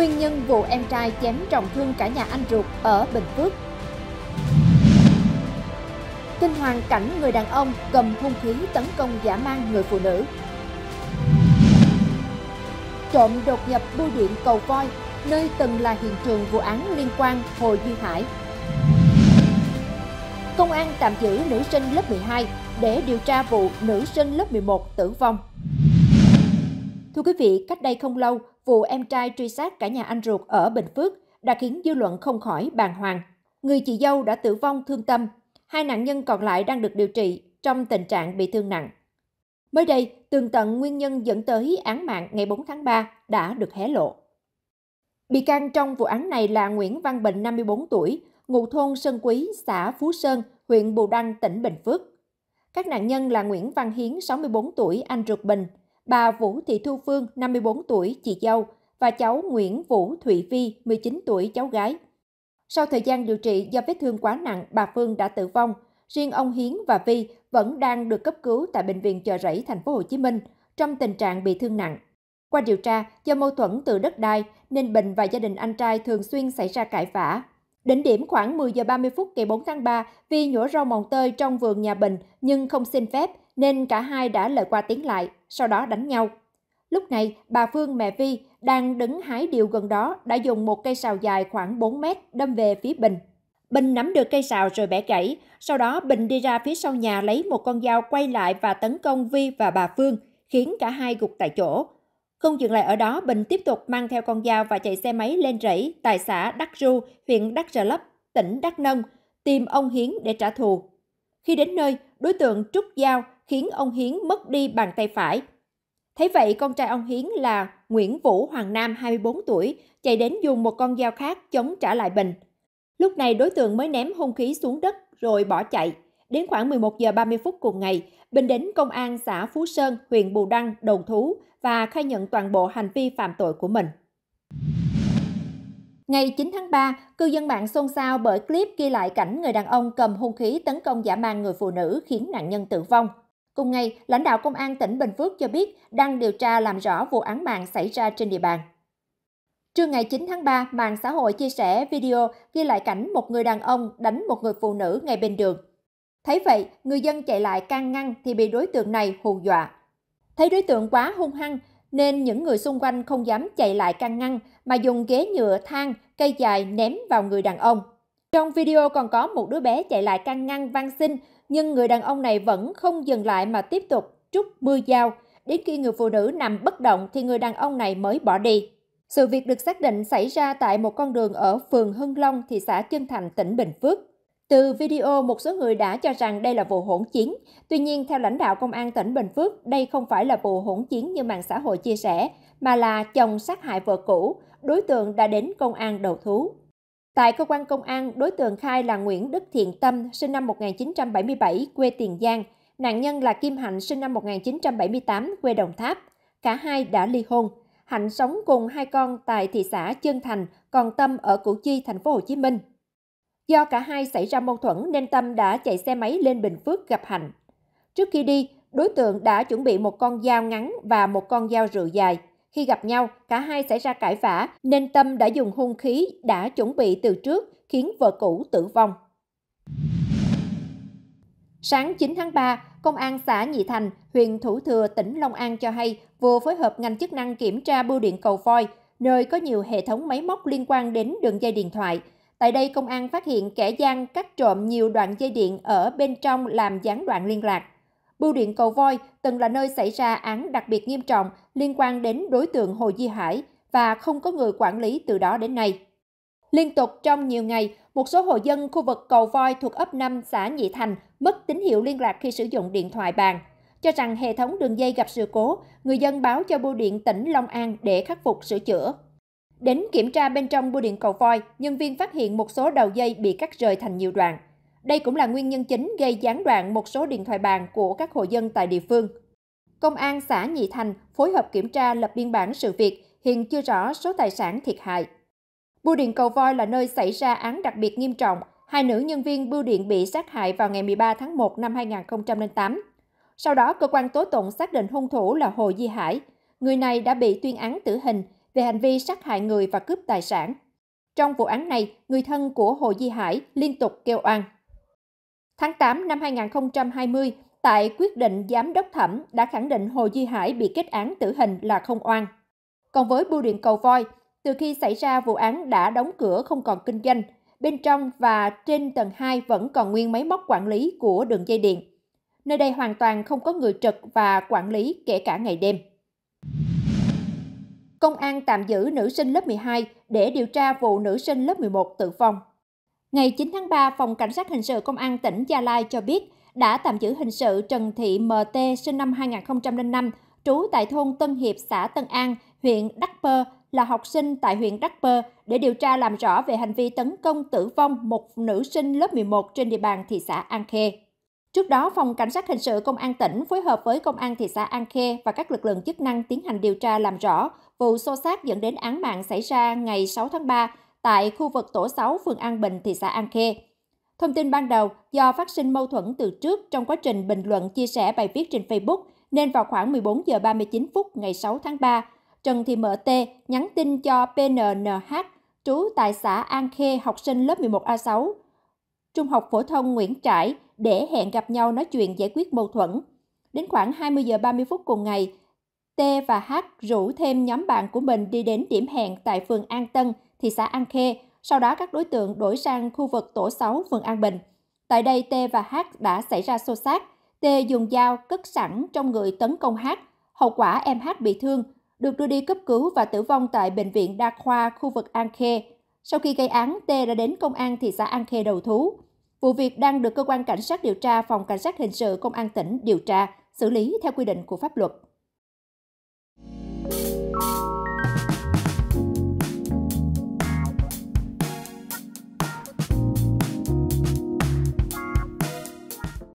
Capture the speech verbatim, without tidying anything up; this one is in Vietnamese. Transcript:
Nguyên nhân vụ em trai chém trọng thương cả nhà anh ruột ở Bình Phước. Kinh hoàng cảnh người đàn ông cầm hung khí tấn công dã man người phụ nữ. Trộm đột nhập bưu điện Cầu Voi, nơi từng là hiện trường vụ án liên quan Hồ Duy Hải. Công an tạm giữ nữ sinh lớp mười hai để điều tra vụ nữ sinh lớp mười một tử vong. Thưa quý vị, cách đây không lâu, vụ em trai truy sát cả nhà anh ruột ở Bình Phước đã khiến dư luận không khỏi bàng hoàng. Người chị dâu đã tử vong thương tâm, hai nạn nhân còn lại đang được điều trị trong tình trạng bị thương nặng. Mới đây, tường tận nguyên nhân dẫn tới án mạng ngày bốn tháng ba đã được hé lộ. Bị can trong vụ án này là Nguyễn Văn Bình, năm mươi bốn tuổi, ngụ thôn Sơn Quý, xã Phú Sơn, huyện Bù Đăng, tỉnh Bình Phước. Các nạn nhân là Nguyễn Văn Hiến, sáu mươi bốn tuổi, anh ruột Bình, bà Vũ Thị Thu Phương, năm mươi bốn tuổi, chị dâu, và cháu Nguyễn Vũ Thụy Vi, mười chín tuổi, cháu gái. Sau thời gian điều trị do vết thương quá nặng, bà Phương đã tử vong. Riêng ông Hiến và Vi vẫn đang được cấp cứu tại bệnh viện Chợ Rẫy, thành phố Hồ Chí Minh trong tình trạng bị thương nặng. Qua điều tra, do mâu thuẫn từ đất đai nên Bình và gia đình anh trai thường xuyên xảy ra cãi vã. Đến điểm khoảng mười giờ ba mươi phút ngày bốn tháng ba, Vi nhổ rau mồng tơi trong vườn nhà Bình nhưng không xin phép nên cả hai đã lời qua tiếng lại, sau đó đánh nhau. Lúc này, bà Phương, mẹ Vi, đang đứng hái điều gần đó đã dùng một cây sào dài khoảng bốn mét đâm về phía Bình. Bình nắm được cây sào rồi bẻ gãy, sau đó Bình đi ra phía sau nhà lấy một con dao quay lại và tấn công Vi và bà Phương, khiến cả hai gục tại chỗ. Không dừng lại ở đó, Bình tiếp tục mang theo con dao và chạy xe máy lên rẫy tại xã Đắc Ru, huyện Đắc Rờ Lấp, tỉnh Đắk Nông, tìm ông Hiến để trả thù. Khi đến nơi, đối tượng trút dao khiến ông Hiến mất đi bàn tay phải. Thấy vậy, con trai ông Hiến là Nguyễn Vũ Hoàng Nam, hai mươi bốn tuổi, chạy đến dùng một con dao khác chống trả lại Bình. Lúc này, đối tượng mới ném hung khí xuống đất rồi bỏ chạy. Đến khoảng mười một giờ ba mươi phút cùng ngày, Bình đến công an xã Phú Sơn, huyện Bù Đăng, đầu thú và khai nhận toàn bộ hành vi phạm tội của mình. Ngày chín tháng ba, cư dân mạng xôn xao bởi clip ghi lại cảnh người đàn ông cầm hung khí tấn công dã man người phụ nữ khiến nạn nhân tử vong. Cùng ngày, lãnh đạo công an tỉnh Bình Phước cho biết đang điều tra làm rõ vụ án mạng xảy ra trên địa bàn. Trưa ngày chín tháng ba, mạng xã hội chia sẻ video ghi lại cảnh một người đàn ông đánh một người phụ nữ ngay bên đường. Thấy vậy, người dân chạy lại can ngăn thì bị đối tượng này hù dọa. Thấy đối tượng quá hung hăng nên những người xung quanh không dám chạy lại can ngăn mà dùng ghế nhựa, thang, cây dài ném vào người đàn ông. Trong video còn có một đứa bé chạy lại can ngăn van xin, nhưng người đàn ông này vẫn không dừng lại mà tiếp tục trút mưa dao. Đến khi người phụ nữ nằm bất động thì người đàn ông này mới bỏ đi. Sự việc được xác định xảy ra tại một con đường ở phường Hưng Long, thị xã Chân Thành, tỉnh Bình Phước. Từ video, một số người đã cho rằng đây là vụ hỗn chiến. Tuy nhiên, theo lãnh đạo công an tỉnh Bình Phước, đây không phải là vụ hỗn chiến như mạng xã hội chia sẻ, mà là chồng sát hại vợ cũ. Đối tượng đã đến công an đầu thú. Tại cơ quan công an, đối tượng khai là Nguyễn Đức Thiện Tâm, sinh năm một nghìn chín trăm bảy mươi bảy, quê Tiền Giang. Nạn nhân là Kim Hạnh, sinh năm một nghìn chín trăm bảy mươi tám, quê Đồng Tháp. Cả hai đã ly hôn. Hạnh sống cùng hai con tại thị xã Chân Thành, còn Tâm ở Củ Chi, thành phố Hồ Chí Minh. Do cả hai xảy ra mâu thuẫn nên Tâm đã chạy xe máy lên Bình Phước gặp Hạnh. Trước khi đi, đối tượng đã chuẩn bị một con dao ngắn và một con dao rựa dài. Khi gặp nhau, cả hai xảy ra cãi vã nên Tâm đã dùng hung khí đã chuẩn bị từ trước khiến vợ cũ tử vong. Sáng chín tháng ba, Công an xã Nhị Thành, huyện Thủ Thừa, tỉnh Long An cho hay vừa phối hợp ngành chức năng kiểm tra bưu điện Cầu Voi, nơi có nhiều hệ thống máy móc liên quan đến đường dây điện thoại. Tại đây, công an phát hiện kẻ gian cắt trộm nhiều đoạn dây điện ở bên trong làm gián đoạn liên lạc. Bưu điện Cầu Voi từng là nơi xảy ra án đặc biệt nghiêm trọng liên quan đến đối tượng Hồ Duy Hải và không có người quản lý từ đó đến nay. Liên tục trong nhiều ngày, một số hộ dân khu vực Cầu Voi thuộc ấp năm xã Nhị Thành mất tín hiệu liên lạc khi sử dụng điện thoại bàn. Cho rằng hệ thống đường dây gặp sự cố, người dân báo cho bưu điện tỉnh Long An để khắc phục sửa chữa. Đến kiểm tra bên trong bưu điện Cầu Voi, nhân viên phát hiện một số đầu dây bị cắt rời thành nhiều đoạn. Đây cũng là nguyên nhân chính gây gián đoạn một số điện thoại bàn của các hộ dân tại địa phương. Công an xã Nhị Thành phối hợp kiểm tra lập biên bản sự việc, hiện chưa rõ số tài sản thiệt hại. Bưu điện Cầu Voi là nơi xảy ra án đặc biệt nghiêm trọng. Hai nữ nhân viên bưu điện bị sát hại vào ngày mười ba tháng một năm hai nghìn không trăm lẻ tám. Sau đó, cơ quan tố tụng xác định hung thủ là Hồ Duy Hải. Người này đã bị tuyên án tử hình, về hành vi sát hại người và cướp tài sản. Trong vụ án này, người thân của Hồ Duy Hải liên tục kêu oan. Tháng tám năm hai nghìn không trăm hai mươi, tại quyết định giám đốc thẩm đã khẳng định Hồ Duy Hải bị kết án tử hình là không oan. Còn với bưu điện Cầu Voi, từ khi xảy ra vụ án đã đóng cửa không còn kinh doanh, bên trong và trên tầng hai vẫn còn nguyên máy móc quản lý của đường dây điện. Nơi đây hoàn toàn không có người trực và quản lý kể cả ngày đêm. Công an tạm giữ nữ sinh lớp mười hai để điều tra vụ nữ sinh lớp mười một tử vong. Ngày chín tháng ba, Phòng Cảnh sát Hình sự Công an tỉnh Gia Lai cho biết đã tạm giữ hình sự Trần Thị em tê sinh năm hai nghìn không trăm lẻ năm, trú tại thôn Tân Hiệp, xã Tân An, huyện Đắc Pơ, là học sinh tại huyện Đắc Pơ để điều tra làm rõ về hành vi tấn công tử vong một nữ sinh lớp mười một trên địa bàn thị xã An Khê. Trước đó, Phòng Cảnh sát Hình sự Công an tỉnh phối hợp với Công an thị xã An Khê và các lực lượng chức năng tiến hành điều tra làm rõ vụ xô xát dẫn đến án mạng xảy ra ngày sáu tháng ba tại khu vực tổ sáu, phường An Bình, thị xã An Khê. Thông tin ban đầu, do phát sinh mâu thuẫn từ trước trong quá trình bình luận chia sẻ bài viết trên Facebook, nên vào khoảng mười bốn giờ ba mươi chín phút ngày sáu tháng ba, Trần Thị em tê nhắn tin cho pê en en hát, trú tại xã An Khê, học sinh lớp mười một A sáu, Trung học phổ thông Nguyễn Trãi, để hẹn gặp nhau nói chuyện giải quyết mâu thuẫn. Đến khoảng hai mươi giờ ba mươi phút cùng ngày, T và H rủ thêm nhóm bạn của mình đi đến điểm hẹn tại phường An Tân, thị xã An Khê. Sau đó các đối tượng đổi sang khu vực tổ sáu, phường An Bình. Tại đây, T và H đã xảy ra xô xát. T dùng dao cất sẵn trong người tấn công H. Hậu quả em H bị thương, được đưa đi cấp cứu và tử vong tại Bệnh viện Đa khoa khu vực An Khê. Sau khi gây án, T đã đến Công an thị xã An Khê đầu thú. Vụ việc đang được Cơ quan Cảnh sát điều tra Phòng Cảnh sát Hình sự Công an tỉnh điều tra, xử lý theo quy định của pháp luật.